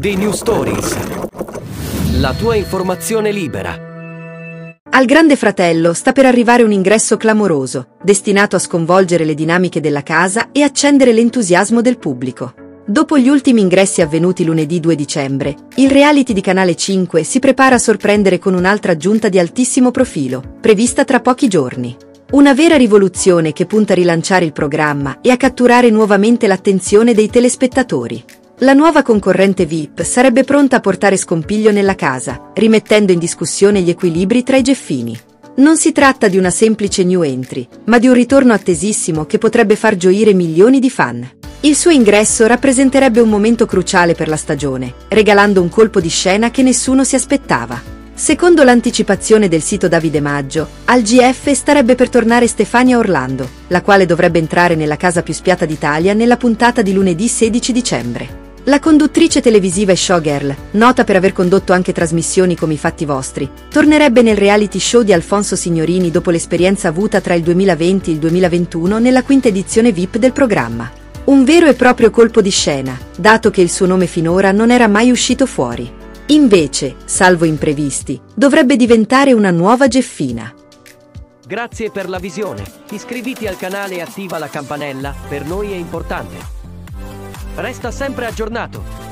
The New Stories. La tua informazione libera. Al Grande Fratello sta per arrivare un ingresso clamoroso, destinato a sconvolgere le dinamiche della casa e accendere l'entusiasmo del pubblico. Dopo gli ultimi ingressi avvenuti lunedì 2 dicembre, il reality di Canale 5 si prepara a sorprendere con un'altra aggiunta di altissimo profilo, prevista tra pochi giorni. Una vera rivoluzione che punta a rilanciare il programma e a catturare nuovamente l'attenzione dei telespettatori. La nuova concorrente VIP sarebbe pronta a portare scompiglio nella casa, rimettendo in discussione gli equilibri tra i geffini. Non si tratta di una semplice new entry, ma di un ritorno attesissimo che potrebbe far gioire milioni di fan. Il suo ingresso rappresenterebbe un momento cruciale per la stagione, regalando un colpo di scena che nessuno si aspettava. Secondo l'anticipazione del sito Davide Maggio, al GF starebbe per tornare Stefania Orlando, la quale dovrebbe entrare nella casa più spiata d'Italia nella puntata di lunedì 16 dicembre. La conduttrice televisiva e showgirl, nota per aver condotto anche trasmissioni come i Fatti Vostri, tornerebbe nel reality show di Alfonso Signorini dopo l'esperienza avuta tra il 2020 e il 2021 nella quinta edizione VIP del programma. Un vero e proprio colpo di scena, dato che il suo nome finora non era mai uscito fuori. Invece, salvo imprevisti, dovrebbe diventare una nuova geffina. Grazie per la visione. Iscriviti al canale e attiva la campanella, per noi è importante. Resta sempre aggiornato.